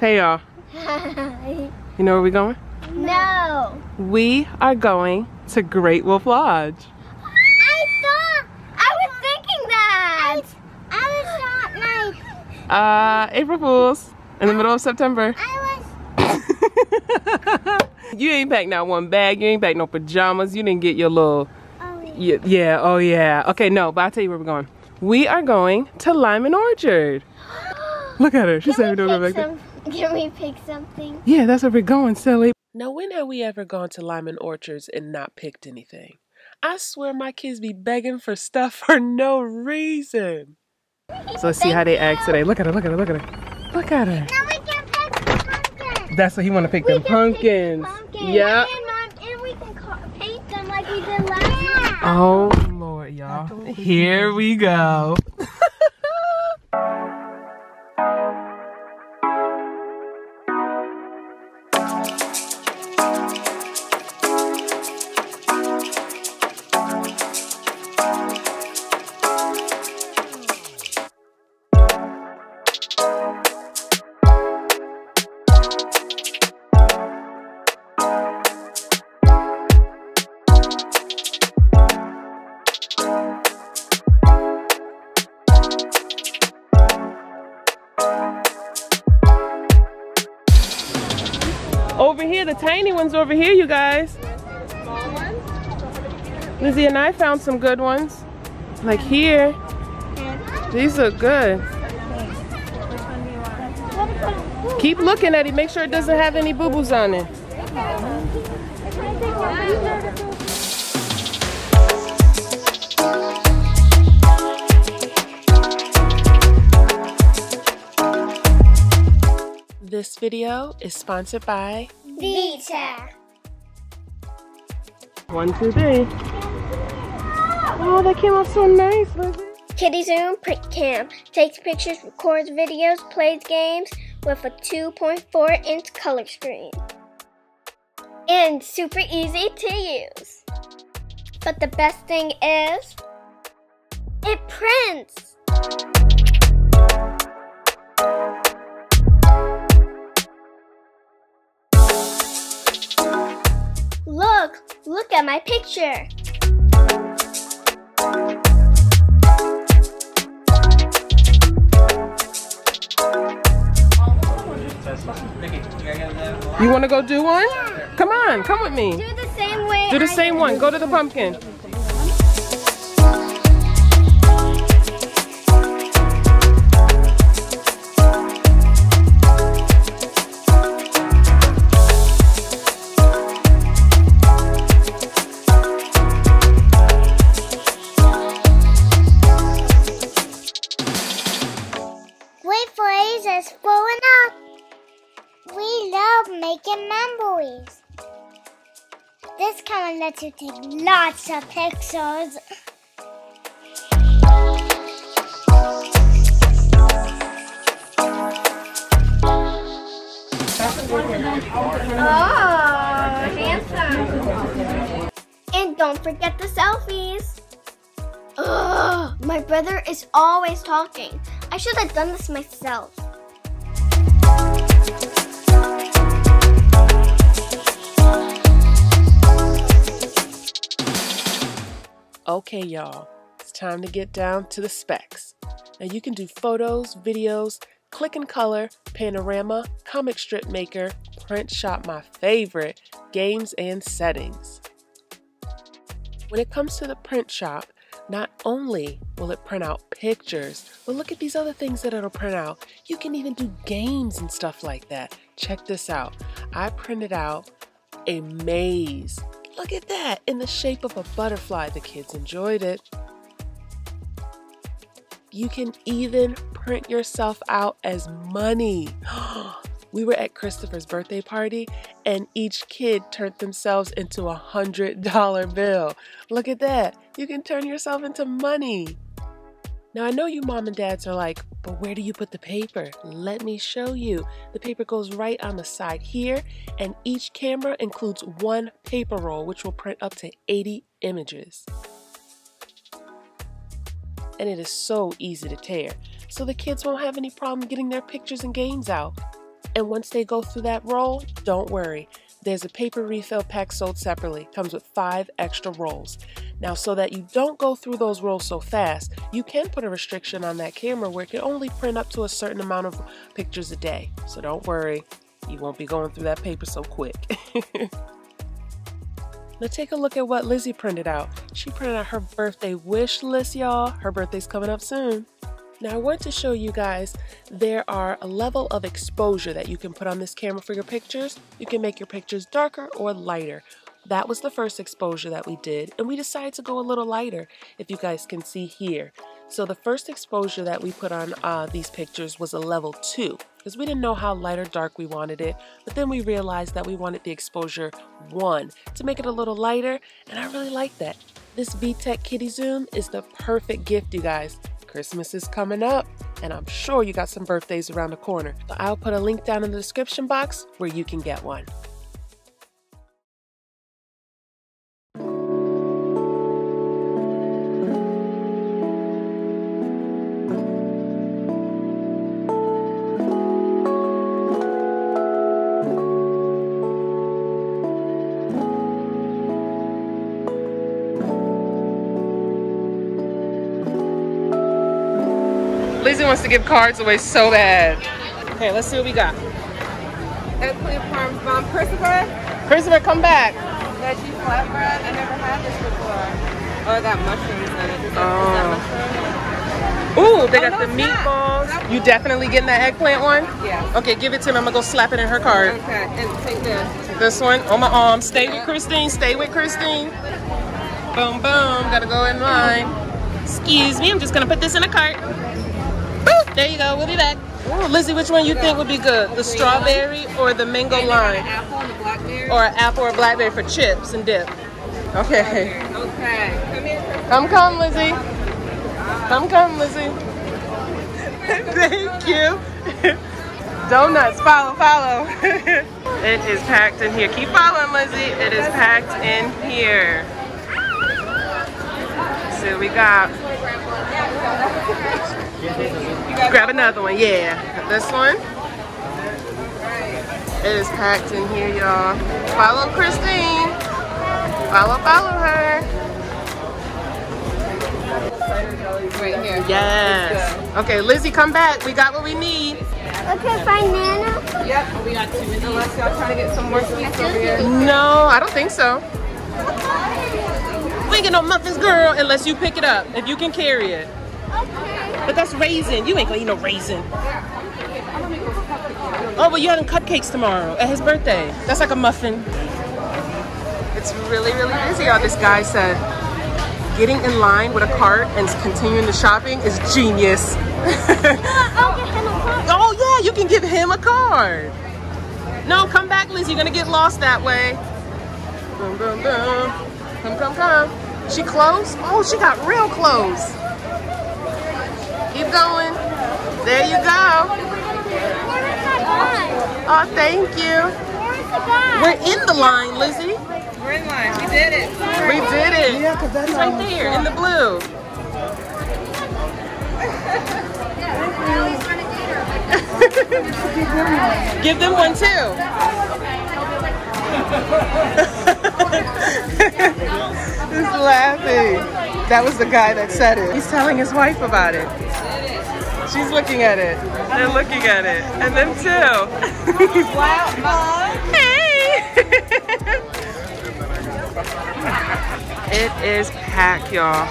Hey y'all. Hi. You know where we going? No. We are going to Great Wolf Lodge. April Fools in the middle of September. You ain't packed not one bag, you ain't packed no pajamas, you didn't get your little. Oh, yeah. Oh yeah. Okay, no, but I'll tell you where we're going. We are going to Lyman Orchard. Look at her, she's saying we don't go back there. Can we pick something? Yeah, that's where we're going, silly. Now, when have we ever gone to Lyman Orchards and not picked anything? I swear my kids be begging for stuff for no reason. So let's see how they act today. Look at her, look at her, look at her. Look at her. Now we can pick the pumpkins. That's what he want to pick, them pumpkins. Yeah. And we can paint them like we did last year. Oh Lord, y'all. Here we go. Over here, the tiny ones over here, you guys. Lizzie and I found some good ones. Like here. These look good. Keep looking at it. Make sure it doesn't have any boo-boos on it. This video is sponsored by VTech. 1, 2, 3. Oh, that came out so nice, Elizabeth. KidiZoom Print Cam takes pictures, records videos, plays games with a 2.4-inch color screen. And super easy to use. But the best thing is, it prints. Look at my picture. You want to go do one? Yeah. Come on, come with me. Do the same way. Do the same one. Go to the pumpkin. Making memories. This camera lets you take lots of pictures. Oh, handsome! And don't forget the selfies. Ugh, my brother is always talking. I should have done this myself. Okay, y'all, it's time to get down to the specs. Now you can do photos, videos, click and color, panorama, comic strip maker, print shop, my favorite, games and settings. When it comes to the print shop, not only will it print out pictures, but look at these other things that it'll print out. You can even do games and stuff like that. Check this out. I printed out a maze. Look at that, in the shape of a butterfly. The kids enjoyed it. You can even print yourself out as money. We were at Christopher's birthday party and each kid turned themselves into $100 bill. Look at that, you can turn yourself into money. Now I know you mom and dads are like, but where do you put the paper? Let me show you. The paper goes right on the side here, and each camera includes one paper roll, which will print up to 80 images. And it is so easy to tear, so the kids won't have any problem getting their pictures and games out. And once they go through that roll, don't worry. There's a paper refill pack sold separately. Comes with 5 extra rolls. Now, so that you don't go through those rolls so fast, you can put a restriction on that camera where it can only print up to a certain amount of pictures a day. So don't worry, you won't be going through that paper so quick. Now take a look at what Lizzie printed out. She printed out her birthday wish list, y'all. Her birthday's coming up soon. Now I want to show you guys there are a level of exposure that you can put on this camera for your pictures. You can make your pictures darker or lighter. That was the first exposure that we did, and we decided to go a little lighter, if you guys can see here. So the first exposure that we put on these pictures was a level 2, because we didn't know how light or dark we wanted it, but then we realized that we wanted the exposure 1 to make it a little lighter, and I really like that. This VTech KidiZoom is the perfect gift, you guys. Christmas is coming up, and I'm sure you got some birthdays around the corner, but I'll put a link down in the description box where you can get one. Lizzie wants to give cards away so bad. Okay, let's see what we got. Eggplant parm from Christopher. Christopher, come back. Veggie flatbread. I never had this before. Oh, I got mushrooms in it. Is that mushroom? Ooh, they got the meatballs. Not. You definitely getting that eggplant one? Yeah. Okay, give it to me. I'm going to go slap it in her card. Okay, and take this. This one on my arm. Stay with Christine. Stay with Christine. Boom, boom. Got to go in line. Excuse me. I'm just going to put this in a cart. There you go, we'll be back. Ooh, Lizzie, which one you think would be good? The strawberry or the mango lime? Or an apple or blackberry for chips and dip. Okay. Okay. Come here. Come, Lizzie. Come, Lizzie. Thank you. Donuts, follow. It is packed in here. Keep following, Lizzie. It is packed in here. Let's see what we got. Grab another one, yeah. This one. It is packed in here, y'all. Follow Christine. Follow her. Right here. Yes. Okay, Lizzie, come back. We got what we need. Okay, banana. Yep, we got two. Unless y'all trying to get some more sweets over here. No, I don't think so. We ain't get no muffins, girl, unless you pick it up. If you can carry it. But that's raisin. You ain't gonna eat no raisin. Oh, but you're having cupcakes tomorrow at his birthday. That's like a muffin. It's really, really busy out. This guy said, getting in line with a cart and continuing the shopping is genius. Oh yeah, you can give him a card. No, come back, Liz. You're gonna get lost that way. Boom, boom, boom. Come. She close? Oh, she got real close. Keep going. There you go. Oh, thank you. We're in the line, Lizzie. We're in line. We did it. We did it. Yeah, because that's right there in the blue. Give them one too. Just laughing. That was the guy that said it. He's telling his wife about it. She's looking at it. They're looking at it. And them too. Wow, Mom. Hey! It is packed, y'all.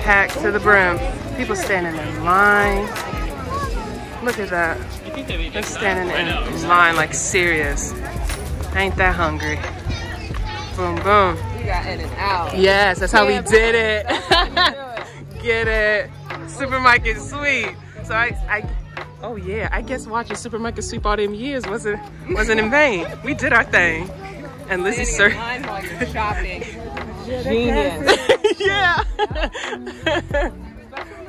Packed to the brim. People standing in line. Look at that. They're standing in line like serious. I ain't that hungry. Boom, boom. Got in and out. Yes, that's how we did it. Get it. Supermarket Sweep. So oh yeah, I guess watching Supermarket Sweep all them years wasn't in vain. We did our thing. And Lizzie served. Shopping. Genius. Yeah.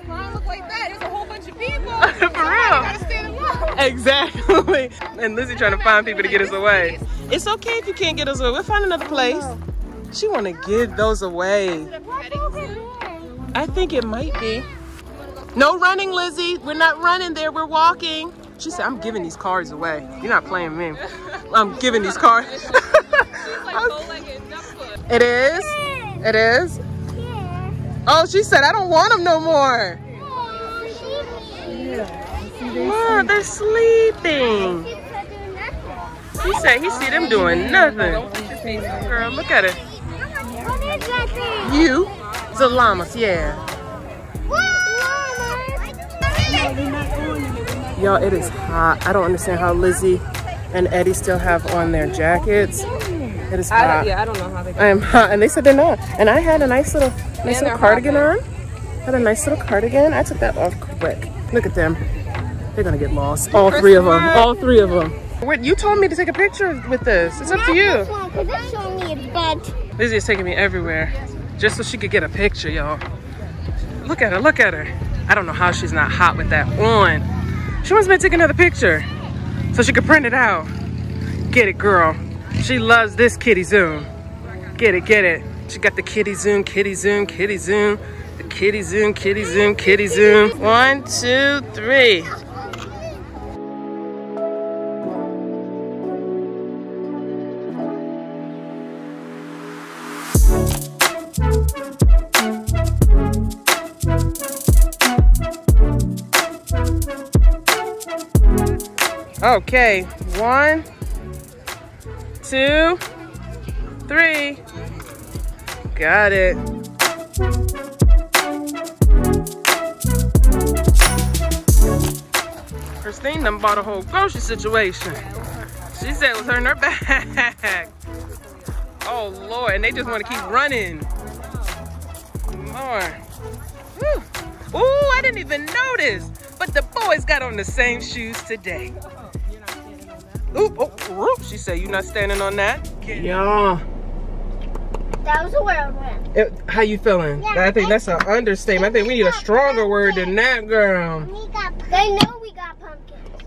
Mine look like that. There's a whole bunch of people. For real. Exactly. And Lizzie trying to find people to get us away. It's okay if you can't get us away. We'll find another place. She want to give those away. I think it might be. No running, Lizzie. We're not running there. We're walking. She said, I'm giving these cards away. You're not playing me. I'm giving these cards. She's like bow-legged. It is? It is? Yeah. Oh, she said, I don't want them no more. Oh, they're sleeping. He said he see them doing nothing. Girl, look at it. What is that thing? You, the llamas, yeah. Y'all, it is hot. I don't understand how Lizzie and Eddie still have on their jackets. It is hot. I don't know how they. I am hot, and they said they're not. And I had a nice little cardigan on. Had a nice little cardigan. I took that off quick. Look at them. They're gonna get lost. All three of them. All three of them. Wait, you told me to take a picture with this. It's up to you. This showing me a butt. Lizzie is taking me everywhere, just so she could get a picture, y'all. Look at her. Look at her. I don't know how she's not hot with that on. She wants me to take another picture so she could print it out. Get it, girl. She loves this KidiZoom. Get it, get it. She got the KidiZoom, KidiZoom, KidiZoom, the KidiZoom, KidiZoom, KidiZoom. 1, 2, 3. Okay, 1, 2, 3. Got it. Christine done bought a whole grocery situation. She said it was her in her bag. Oh Lord, and they just want to keep running. Lord. Woo. Ooh, I didn't even notice. But the boys got on the same shoes today. Oop, oh, she said, you're not standing on that? Yeah. That was a whirlwind. How you feeling? Yeah, I think that's an understatement. I think we need a stronger word than that, girl. They know we got pumpkins.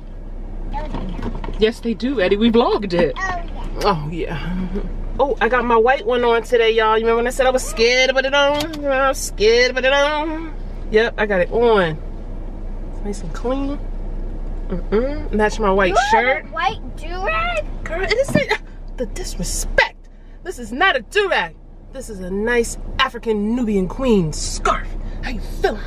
Yes, they do, Eddie. We vlogged it. Oh, yeah. Oh, yeah. Oh, I got my white one on today, y'all. You remember when I said I was scared to put it on? I was scared to put it on. Yep, I got it on. It's nice and clean. Mm-mm. Match my white shirt. A white do-rag? Girl, it isn't the disrespect. This is not a do-rag. This is a nice African Nubian queen scarf. How you feeling?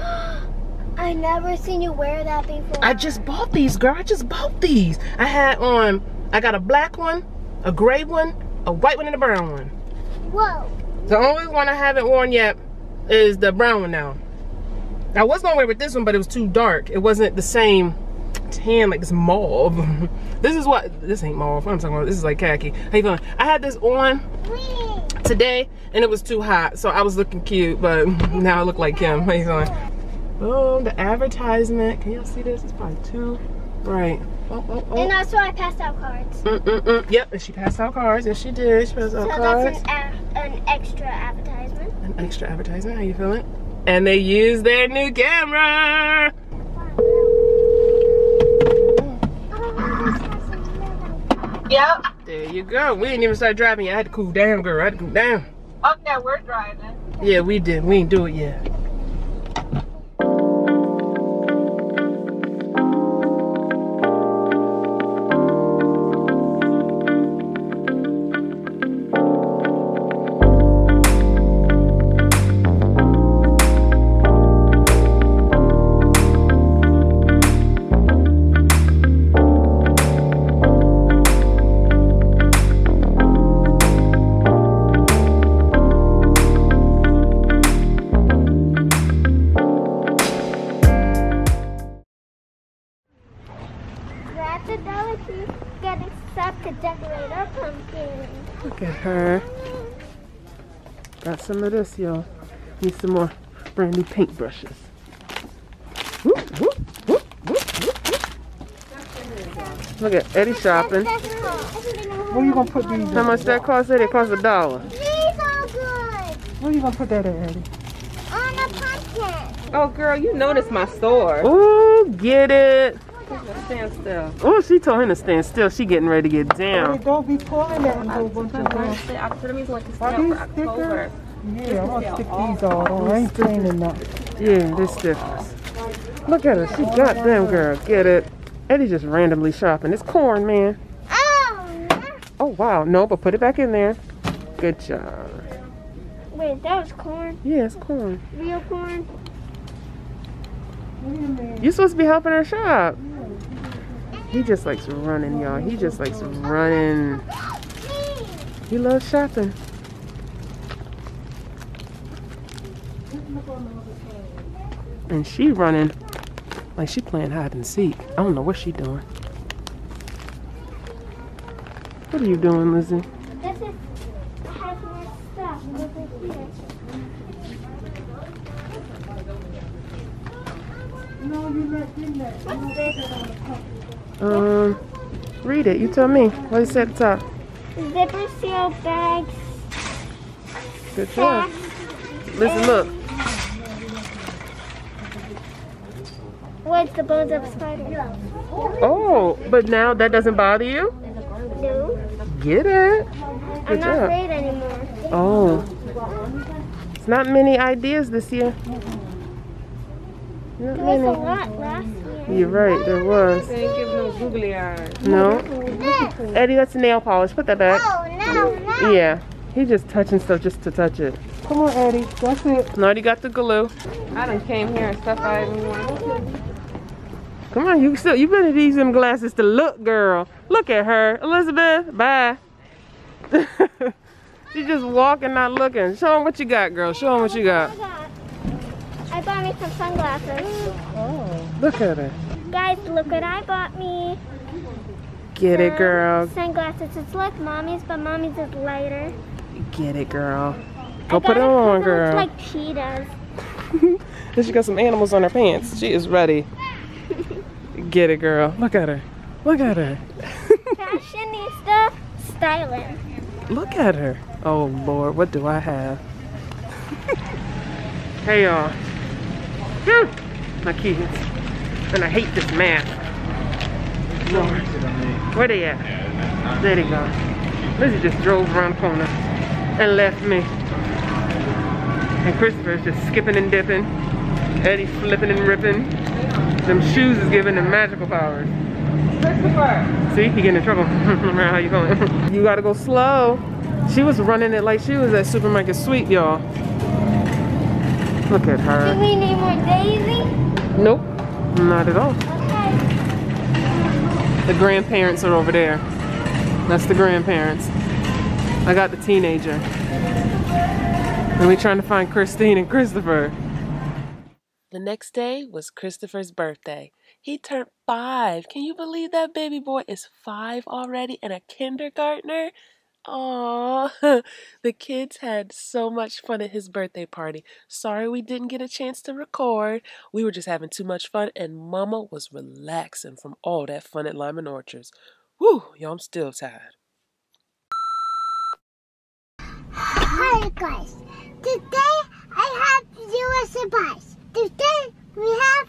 I never seen you wear that before. I just bought these, girl. I just bought these. I had on, I got a black one, a gray one, a white one, and a brown one. Whoa. The only one I haven't worn yet is the brown one now. I was gonna wear it with this one, but it was too dark. It wasn't the same tan, like this mauve. This is what, this ain't mauve, I'm talking about, this is like khaki. How you feeling? I had this on today and it was too hot, so I was looking cute, but now I look like him. How you feeling? Oh, the advertisement. Can y'all see this? It's probably too bright. Oh, oh, oh. And also I passed out cards. Yep, and she passed out cards, and she did. She passed out cards. So that's an extra advertisement. An extra advertisement, how you feeling? And they used their new camera. Yep. There you go. We didn't even start driving yet. I had to cool down, girl. I had to cool down. Oh, yeah, we're driving. Yeah, we did. We ain't do it yet. Look at her. Got some of this, y'all. Need some more brand new paintbrushes. Whoop, whoop, whoop, whoop, whoop. Look at Eddie shopping. Where you gonna put these? How much that cost, Eddie? It cost $1. These are good. Where you gonna put that at, Eddie? On a pumpkin. Oh, girl, you noticed my store. Ooh, get it. Stand still. Oh, she told him to stand still. She getting ready to get down. Hey, don't be pulling that and go bunch of things. I put them like a snail for October. Yeah, I want to stick these all. I ain't cleaning that. Yeah, they're stickers. Look at her. She got them, girl. Get it. Eddie's just randomly shopping. It's corn, man. Oh, wow. No, but put it back in there. Good job. Wait, that was corn? Yeah, it's corn. Real corn? You're supposed to be helping her shop. He just likes running, y'all. He just likes running. He loves shopping. And she running like she playing hide and seek. I don't know what she doing. What are you doing, Lizzie? This is, it has more stuff over here. No, you not in there. What's this? Read it. You tell me. What is at the top? Zipper seal bags. Good job. Listen, look. What's the bones of a spider? Oh, but now that doesn't bother you? No. Get it. I'm not afraid anymore. Oh. It's not many ideas this year. There was a lot last year. You're right, there was. They didn't give no googly eyes. No? Eddie, that's nail polish. Put that back. Oh, no, no. Yeah. He just touching stuff just to touch it. Come on, Eddie. That's it. I already got the glue. I done came here and stuff I didn't want. Come on, you better use them glasses to look, girl. Look at her. Elizabeth, bye. She's just walking, not looking. Show them what you got, girl. Show them what you got. I bought me some sunglasses. Oh, look at her. Guys, look what I bought me. Get it, girl. Sunglasses. It's like mommy's, but mommy's is lighter. Get it, girl. Go put it on, girl. It looks like cheetahs. Then she got some animals on her pants. She is ready. Get it, girl. Look at her. Look at her. Fashionista styling. Look at her. Oh, Lord. What do I have? Hey, y'all. My kids, and I hate this map. Lord, where they at? There they go. Lizzie just drove around the corner and left me. And Christopher's just skipping and dipping. Eddie's flipping and ripping. Them shoes is giving them magical powers. Christopher! See, he getting in trouble. How you going? You gotta go slow. She was running it like she was at Supermarket Sweep, y'all. Look at her. Do we need more Daisy? Nope, not at all. Okay. The grandparents are over there. That's the grandparents. I got the teenager. And we're trying to find Christine and Christopher. The next day was Christopher's birthday. He turned 5. Can you believe that baby boy is 5 already and a kindergartner? Aww, the kids had so much fun at his birthday party. Sorry we didn't get a chance to record. We were just having too much fun, and Mama was relaxing from all that fun at Lyman Orchards. Whew, y'all, I'm still tired. Hi guys, today I have to do a surprise. Today we have